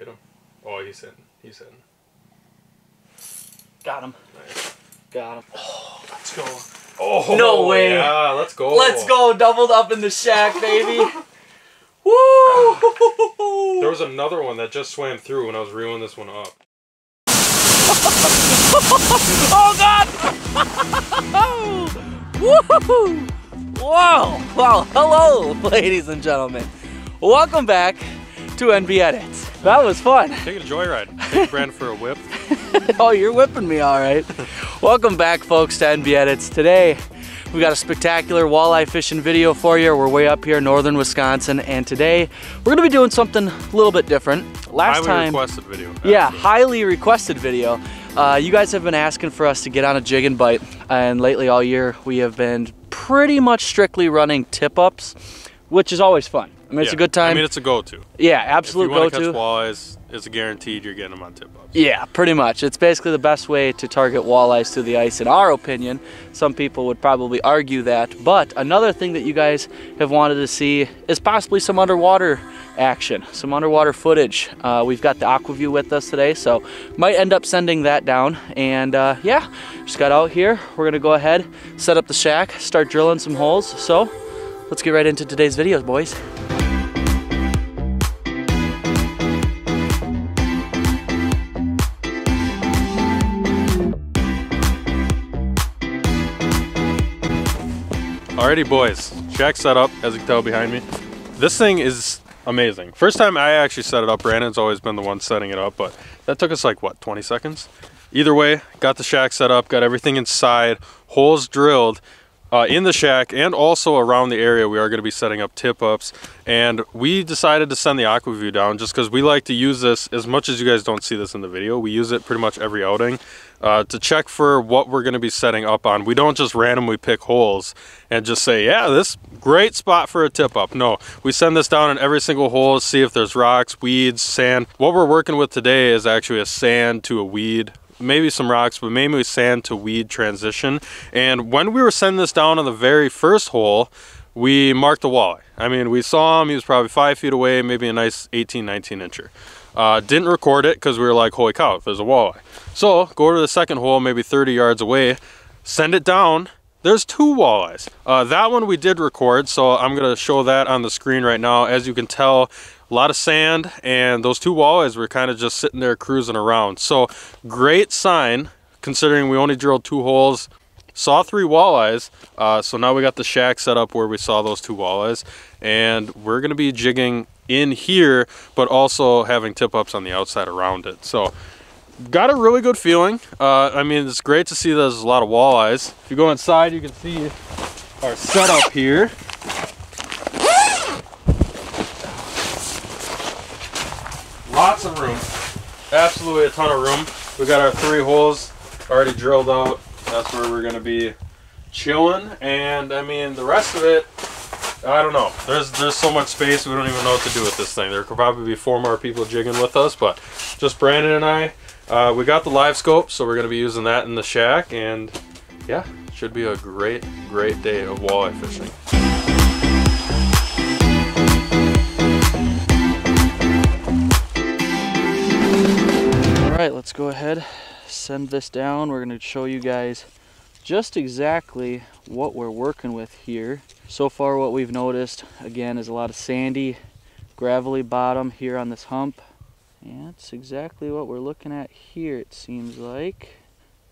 Get him. Oh, he's hitting. He's hitting. Got him. Nice. Got him. Oh, let's go. Oh, no way. Yeah, let's go. Let's go. Doubled up in the shack, baby. Woo! There was another one that just swam through when I was reeling this one up. Oh, God! Woo! Wow! Wow! Hello, ladies and gentlemen. Welcome back to NB Edits. That was fun. Taking a joyride. Take Brandon for a whip. Oh, you're whipping me, all right. Welcome back, folks, to NB Edits. Today, we got a spectacular walleye fishing video for you. We're way up here in northern Wisconsin, and today we're gonna be doing something a little bit different. Last time, highly requested video. Actually. Yeah, highly requested video. You guys have been asking for us to get on a jig and bite, and lately all year we have been pretty much strictly running tip-ups, which is always fun. I mean, it's a good time. I mean, it's a go-to. Yeah, absolute go-to. If you want to catch walleyes, it's guaranteed you're getting them on tip-ups. Yeah, pretty much. It's basically the best way to target walleyes through the ice, in our opinion. Some people would probably argue that. But another thing that you guys have wanted to see is possibly some underwater action, some underwater footage. We've got the AquaView with us today, so might end up sending that down. And yeah, just got out here. We're going to go ahead, set up the shack, start drilling some holes. So let's get right into today's videos, boys. Alrighty, boys, shack set up, as you can tell behind me. This thing is amazing. First time I actually set it up, Brandon's always been the one setting it up, but that took us like, what, 20 seconds? Either way, got the shack set up, got everything inside, holes drilled in the shack, and also around the area we are gonna be setting up tip-ups. And we decided to send the AquaView down just because we like to use this, as much as you guys don't see this in the video, we use it pretty much every outing. To check for what we're going to be setting up on. We don't just randomly pick holes and just say, yeah, this great spot for a tip up. No, we send this down in every single hole, see if there's rocks, weeds, sand. What we're working with today is actually a sand to a weed, maybe some rocks, but mainly sand to weed transition. And when we were sending this down on the very first hole, we marked the walleye. I mean, we saw him, he was probably 5 feet away, maybe a nice 18, 19 incher. Didn't record it because we were like, holy cow, there's a walleye. So go to the second hole, maybe 30 yards away, send it down. There's two walleyes. That one we did record, so I'm gonna show that on the screen right now. As you can tell, a lot of sand, and those two walleyes were kind of just sitting there cruising around. So great sign, considering we only drilled two holes, saw three walleyes. So now we got the shack set up where we saw those two walleyes, and we're gonna be jigging in here, but also having tip-ups on the outside around it. So got a really good feeling. I mean, it's great to see there's a lot of walleyes. If you go inside, you can see our setup here. Lots of room, absolutely a ton of room. We got our three holes already drilled out. That's where we're gonna be chilling. And I mean, the rest of it, I don't know. There's so much space, we don't even know what to do with this thing. There could probably be four more people jigging with us, but just Brandon and I. We got the live scope, so we're going to be using that in the shack, and yeah, should be a great, great day of walleye fishing. All right, let's go ahead, send this down. We're going to show you guys just exactly what we're working with here. So far what we've noticed, again, is a lot of sandy, gravelly bottom here on this hump. And that's exactly what we're looking at here, it seems like.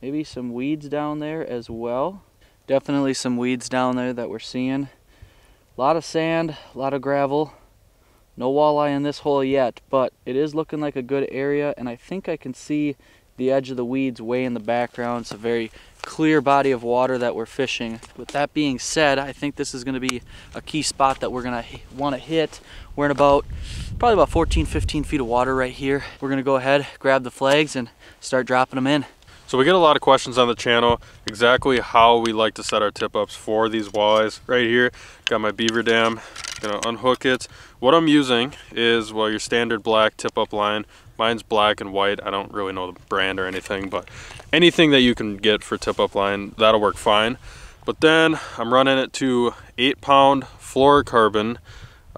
Maybe some weeds down there as well. Definitely some weeds down there that we're seeing. A lot of sand, a lot of gravel. No walleye in this hole yet, but it is looking like a good area, and I think I can see the edge of the weeds way in the background. It's a very clear body of water that we're fishing. With that being said, I think this is going to be a key spot that we're going to want to hit. We're in about probably about 14-15 feet of water right here. We're going to go ahead, grab the flags, and start dropping them in. So we get a lot of questions on the channel exactly how we like to set our tip-ups for these walleyes. Right here, got my beaver dam, gonna unhook it. What I'm using is, well, your standard black tip-up line. Mine's black and white. I don't really know the brand or anything, but anything that you can get for tip-up line, that'll work fine. But then I'm running it to 8-pound fluorocarbon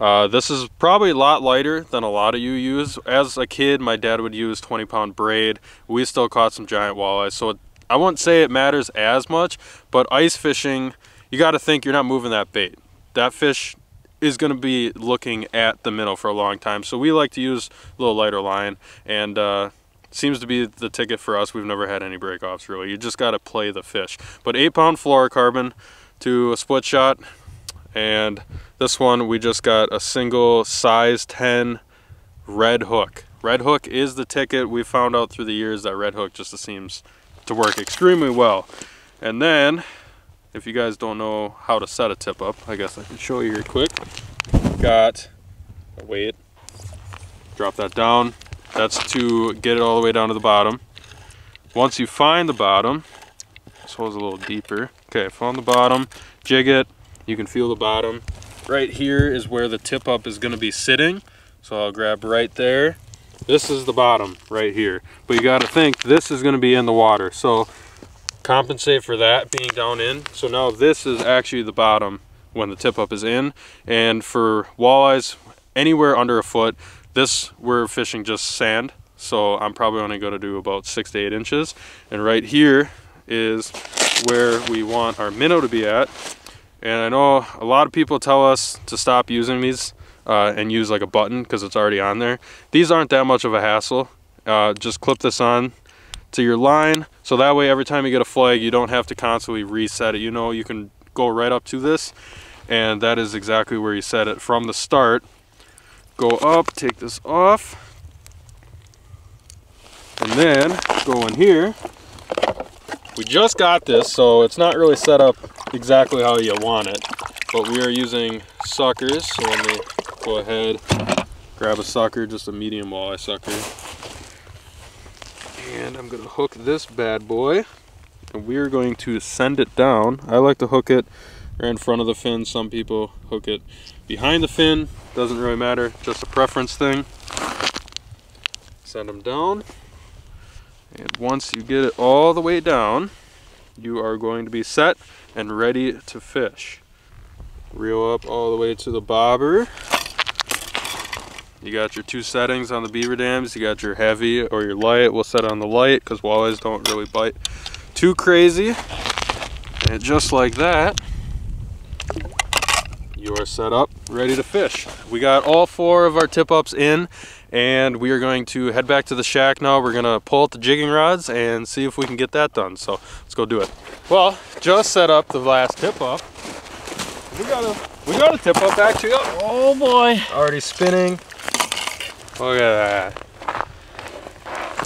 This is probably a lot lighter than a lot of you use. As a kid, my dad would use 20-pound braid. We still caught some giant walleyes, so I wouldn't say it matters as much, but ice fishing, you got to think you're not moving that bait. That fish is going to be looking at the minnow for a long time, so we like to use a little lighter line, and seems to be the ticket for us. We've never had any breakoffs, really. You just got to play the fish. But 8-pound fluorocarbon to a split shot, and this one we just got a single size 10 red hook. Red hook is the ticket. We found out through the years that red hook just seems to work extremely well. And then, if you guys don't know how to set a tip up, I guess I can show you here quick. Got a weight, drop that down. That's to get it all the way down to the bottom. Once you find the bottom, this hole's a little deeper. Okay, found the bottom, jig it. You can feel the bottom. Right here is where the tip up is going to be sitting. So I'll grab right there. This is the bottom right here. But you got to think this is going to be in the water. So compensate for that being down in. So now this is actually the bottom when the tip up is in. And for walleyes, anywhere under a foot, this, we're fishing just sand. So I'm probably only going to do about 6 to 8 inches. And right here is where we want our minnow to be at. And I know a lot of people tell us to stop using these and use like a button because it's already on there. These aren't that much of a hassle. Just clip this on to your line. So that way, every time you get a flag, you don't have to constantly reset it. You know, you can go right up to this, and that is exactly where you set it from the start. Go up, take this off, and then go in here. We just got this, so it's not really set up exactly how you want it, but we are using suckers. So let me go ahead, grab a sucker, just a medium walleye sucker, and I'm gonna hook this bad boy, and we are going to send it down. I like to hook it right in front of the fin. Some people hook it behind the fin. Doesn't really matter, just a preference thing. Send them down, and once you get it all the way down, you are going to be set and ready to fish. Reel up all the way to the bobber. You got your two settings on the beaver dams. You got your heavy or your light. We'll set on the light because walleyes don't really bite too crazy. And just like that, you are set up, ready to fish. We got all 4 of our tip ups in, and we are going to head back to the shack now. We're gonna pull out the jigging rods and see if we can get that done. So let's go do it. Well, just set up the last tip up. We got a tip up actually. Oh boy! Already spinning. Look at that.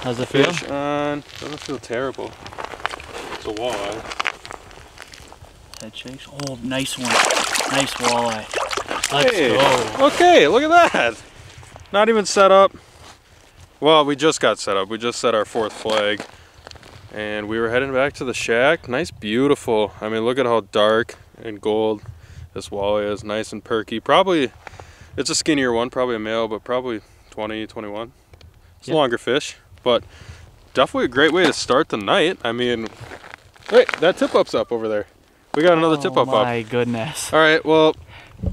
How's it feel? Fish on. Doesn't feel terrible. It's a walleye. Chase. Oh, nice one. Nice walleye. Let's go. Okay, look at that. Not even set up. Well, we just got set up. We just set our 4th flag. And we were heading back to the shack. Nice, beautiful. I mean, look at how dark and gold this walleye is. Nice and perky. Probably, it's a skinnier one. Probably a male, but probably 20, 21. It's a longer fish. But definitely a great way to start the night. I mean, wait, that tip up's up over there. We got another tip up. Oh my goodness. All right, well,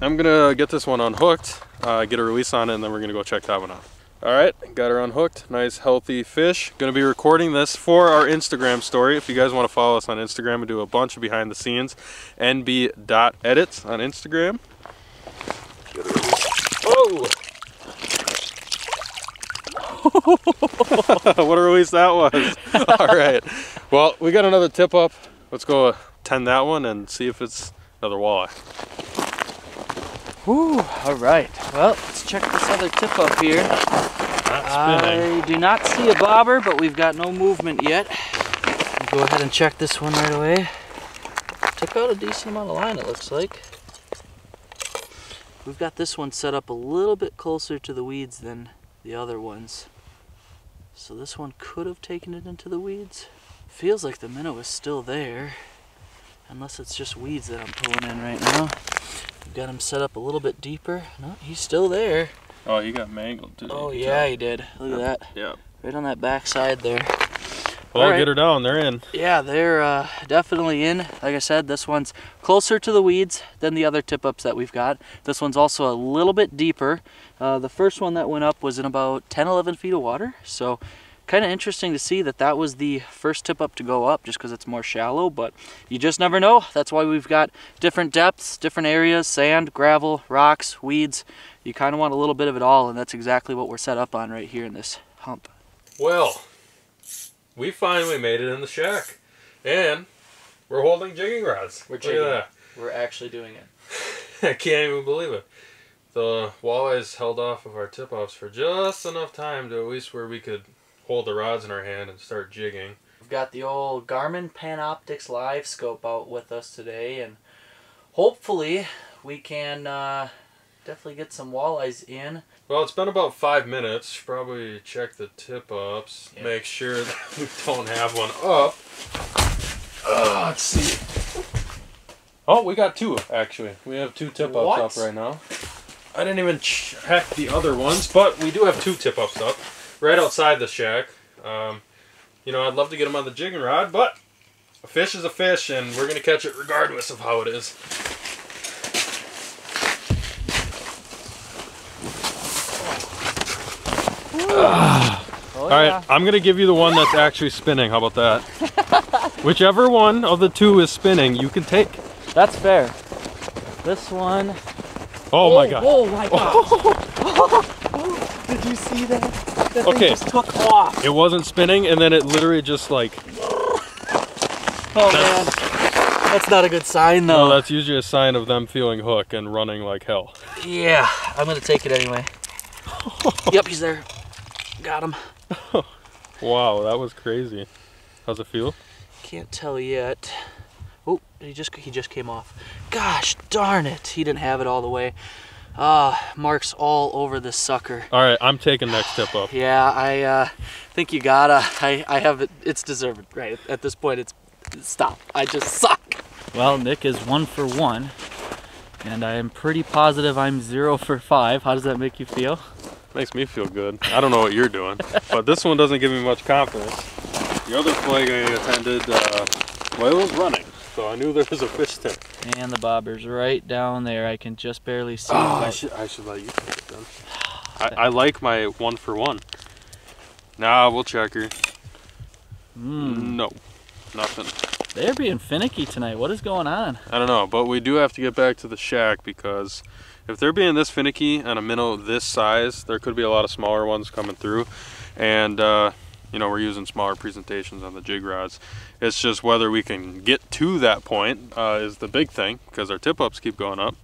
I'm gonna get this one unhooked, get a release on it, and then we're gonna go check that one out. All right, got her unhooked, nice healthy fish. Gonna be recording this for our Instagram story. If you guys wanna follow us on Instagram, we do a bunch of behind the scenes, NB.edits on Instagram. Oh! What a release that was. All right, well, we got another tip up. Let's go tend that one and see if it's another walleye. Whew, all right. Well, let's check this other tip up here. I do not see a bobber, but we've got no movement yet. We'll go ahead and check this one right away. Took out a decent amount of line, it looks like. We've got this one set up a little bit closer to the weeds than the other ones. So this one could have taken it into the weeds. Feels like the minnow is still there. Unless it's just weeds that I'm pulling in right now. We've got him set up a little bit deeper. No, he's still there. Oh, he got mangled, too. Oh, yeah, he did. Look at that. Yeah. Right on that back side there. Well, right. Get her down, they're in. Yeah, they're definitely in. Like I said, this one's closer to the weeds than the other tip-ups that we've got. This one's also a little bit deeper. The first one that went up was in about 10-11 feet of water, so kind of interesting to see that that was the first tip-up to go up just because it's more shallow, but you just never know. That's why we've got different depths, different areas, sand, gravel, rocks, weeds. You kind of want a little bit of it all, and that's exactly what we're set up on right here in this hump. Well, we finally made it in the shack, and we're holding jigging rods. We're jigging. Look at that. We're actually doing it. I can't even believe it. The walleyes held off of our tip-offs for just enough time to at least where we could hold the rods in our hand and start jigging. We've got the old Garmin Panoptix LiveScope out with us today, and hopefully we can definitely get some walleyes in. Well, it's been about 5 minutes. Probably check the tip-ups, yeah. Make sure that we don't have one up. Let's see. Oh, we got two, actually. We have two tip-ups up right now. I didn't even check the other ones, but we do have two tip-ups up right outside the shack. You know, I'd love to get them on the jigging rod, but a fish is a fish, and we're going to catch it regardless of how it is. Oh, yeah. Alright, I'm going to give you the one that's actually spinning. How about that? Whichever one of the two is spinning, you can take. That's fair. This one. Oh my god. Oh my god. Oh. Did you see that? That thing just took off. It wasn't spinning, and then it literally just like... Oh man. That's not a good sign though. No, that's usually a sign of them feeling hook and running like hell. Yeah, I'm going to take it anyway. Yep, he's there. Got him. Wow, that was crazy. How's it feel? Can't tell yet. Oh, he just came off. Gosh darn it, he didn't have it all the way. Marks all over this sucker. All right, I'm taking next tip up. Yeah, I think you gotta. I have it. It's deserved, right? At this point, it's stop. I just suck. Well, Nick is 1 for 1, and I am pretty positive I'm 0 for 5. How does that make you feel? Makes me feel good. I don't know what you're doing, but this one doesn't give me much confidence. The other flag I attended, well, it was running, so I knew there was a fish there. And the bobber's right down there. I can just barely see. Oh, I should let you take it then. I like my 1 for 1. Nah, we'll check her. No, nothing. They're being finicky tonight. What is going on? I don't know, but we do have to get back to the shack because if they're being this finicky on a minnow this size, there could be a lot of smaller ones coming through. And, you know, we're using smaller presentations on the jig rods. It's just whether we can get to that point is the big thing because our tip-ups keep going up.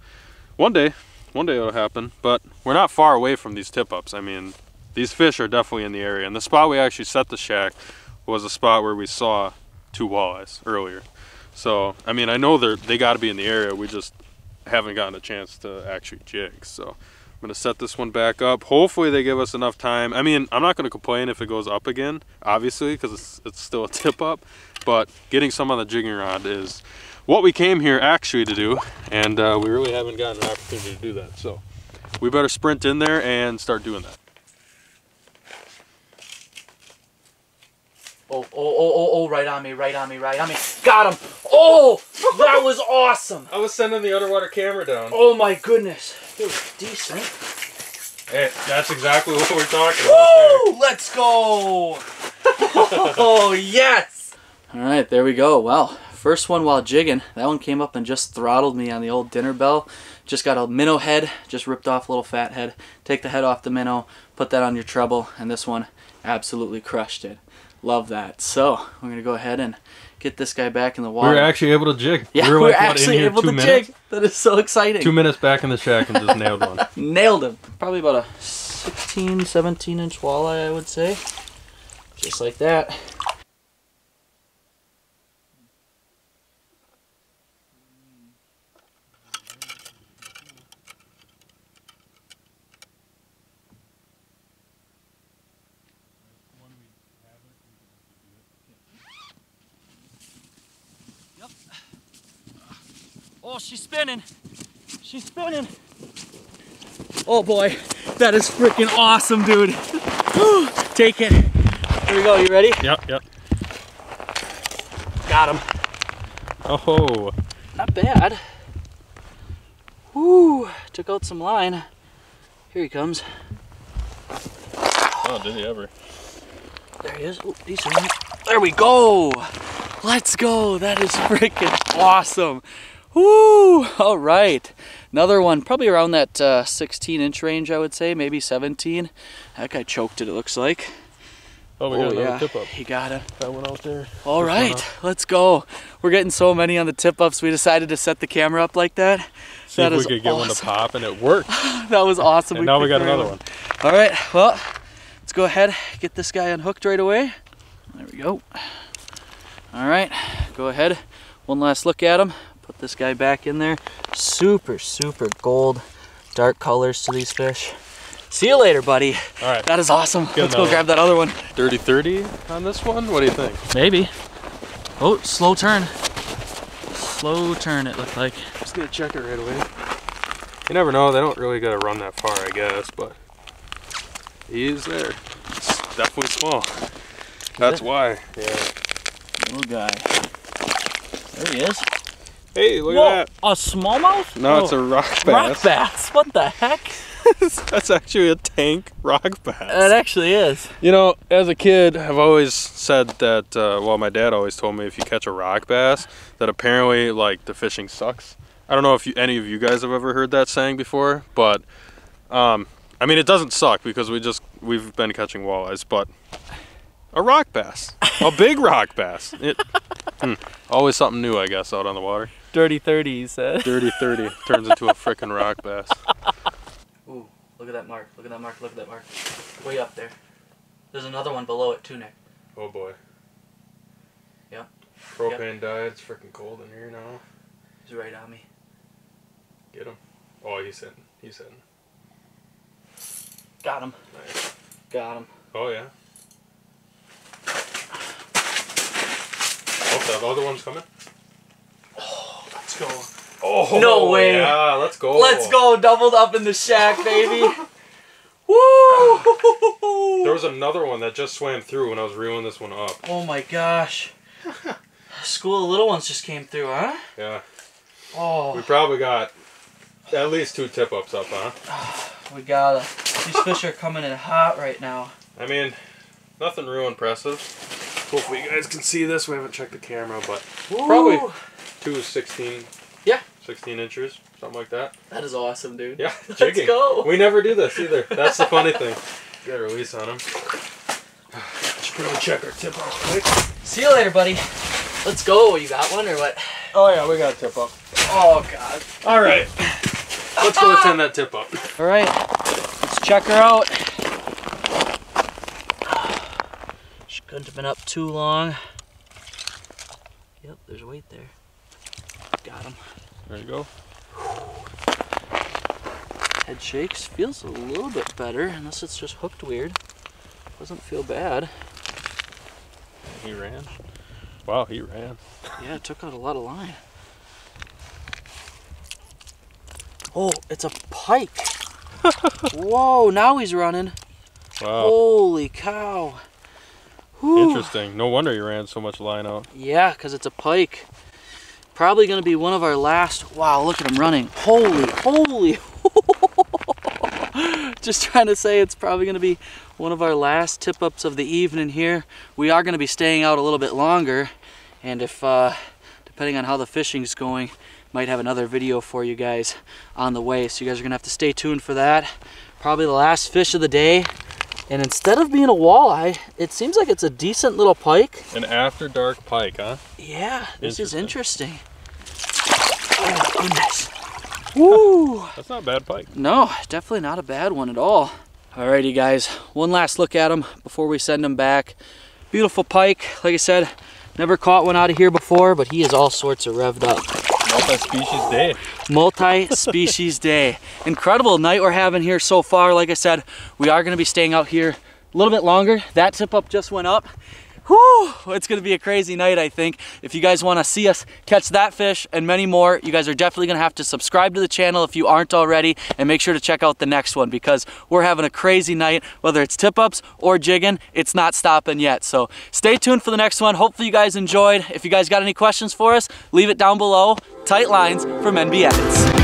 One day it'll happen, but we're not far away from these tip-ups. I mean, these fish are definitely in the area. And the spot we actually set the shack was a spot where we saw 2 walleyes earlier. So, I mean, I know they got to be in the area. We just haven't gotten a chance to actually jig, so I'm going to set this one back up. Hopefully they give us enough time. I mean, I'm not going to complain if it goes up again, obviously, because it's still a tip up, but getting some on the jigging rod is what we came here actually to do, and we really haven't gotten an opportunity to do that, so we better sprint in there and start doing that. Oh, right on me. Got him. Oh, that was awesome. I was sending the underwater camera down. Oh my goodness. It was decent. Hey, that's exactly what we're talking about. Woo, let's go. Oh, yes. All right, there we go. Well, first one while jigging. That one came up and just throttled me on the old dinner bell. Just got a minnow head, just ripped off a little fat head. Take the head off the minnow, put that on your treble, and this one absolutely crushed it. Love that. So we're gonna go ahead and get this guy back in the water. We're actually able to jig. Yeah, we're like, actually able to jig. That is so exciting. 2 minutes back in the shack and just nailed one. Nailed him. Probably about a 16, 17 inch walleye, I would say. Just like that. Oh, she's spinning. She's spinning. Oh boy, that is freaking awesome, dude. Take it. Here we go, you ready? Yep. Got him. Oh, not bad. Woo, took out some line. Here he comes. Oh, did he ever? There he is. Ooh, he's in. There we go. Let's go. That is freaking awesome. Woo! All right, another one, probably around that 16 inch range, I would say, maybe 17. That guy choked it, it looks like. Oh, we got another tip up. He got it. That one out there. All right, let's go. We're getting so many on the tip ups, we decided to set the camera up like that. See if we could get one to pop, and it worked. That was awesome. And now we got another one. All right, well, let's go ahead, get this guy unhooked right away. There we go. All right, go ahead, one last look at him. Put this guy back in there. Super, super gold, dark colors to these fish. See you later, buddy. All right. That is awesome. Let's go grab that other one. 30-30 on this one? What do you think? Maybe. Oh, slow turn. Slow turn, it looked like. Just gonna check it right away. You never know, they don't really gotta run that far, I guess, but he is there. It's definitely small. That's why. Yeah. Little guy. There he is. Hey, look at that. A smallmouth? No, it's a rock bass. Rock bass, what the heck? That's actually a tank rock bass. It actually is. You know, as a kid, I've always said that, well, my dad always told me if you catch a rock bass, that apparently, like, the fishing sucks. I don't know if any of you guys have ever heard that saying before, but, I mean, it doesn't suck because we've been catching walleyes, but a rock bass, a big rock bass. Always something new, I guess, out on the water. Dirty 30, you said. Dirty 30 turns into a frickin' rock bass. Ooh, look at that mark, look at that mark, look at that mark. Way up there. There's another one below it too, Nick. Oh boy. Yeah. Propane died, it's frickin' cold in here now. He's right on me. Get him. Oh, he's hitting, he's hitting. Got him. Nice. Got him. Oh yeah. Oh, the other one's coming. Let's go. Oh, no way. Yeah, let's go. Let's go. Doubled up in the shack, baby. Woo! There was another one that just swam through when I was reeling this one up. Oh my gosh. School of little ones just came through, huh? Yeah. Oh. We probably got at least 2 tip ups up, huh? We gotta. These fish are coming in hot right now. I mean, nothing real impressive. Hopefully you guys can see this. We haven't checked the camera, but woo, probably 2 16, yeah, 16 inches, something like that. That is awesome, dude. Yeah, let's jigging. Go. We never do this either. That's the funny thing. You gotta release on him. Just put a check our tip up quick. See you later, buddy. Let's go. You got one or what? Oh yeah, we got a tip up. Oh god. All right. Let's go attend that tip up. All right. Let's check her out. She couldn't have been up too long. Yep, there's a weight there. Got him. There you go. Head shakes. Feels a little bit better, unless it's just hooked weird. Doesn't feel bad. He ran. Wow, he ran. Yeah, it took out a lot of line. Oh, it's a pike. Whoa, now he's running. Wow. Holy cow. Whew. Interesting. No wonder you ran so much line out. Yeah, because it's a pike. Probably going to be one of our last. Wow, look at him running. Holy, holy. Just trying to say it's probably going to be one of our last tip-ups of the evening here. We are going to be staying out a little bit longer. And if, depending on how the fishing's going, might have another video for you guys on the way. So you guys are going to have to stay tuned for that. Probably the last fish of the day. And instead of being a walleye, it seems like it's a decent little pike. An after dark pike, huh? Yeah, this is interesting. Oh, goodness. Woo! That's not a bad pike. No, definitely not a bad one at all. Alrighty, guys. One last look at them before we send them back. Beautiful pike. Like I said, never caught one out of here before, but he is all sorts of revved up. Multi-species day. Multi-species day. Incredible night we're having here so far. Like I said, we are going to be staying out here a little bit longer. That tip up just went up. Whew, it's gonna be a crazy night, I think. If you guys wanna see us catch that fish and many more, you guys are definitely gonna have to subscribe to the channel if you aren't already, and make sure to check out the next one, because we're having a crazy night. Whether it's tip-ups or jigging, it's not stopping yet. So stay tuned for the next one. Hopefully you guys enjoyed. If you guys got any questions for us, leave it down below. Tight lines from NB Edits.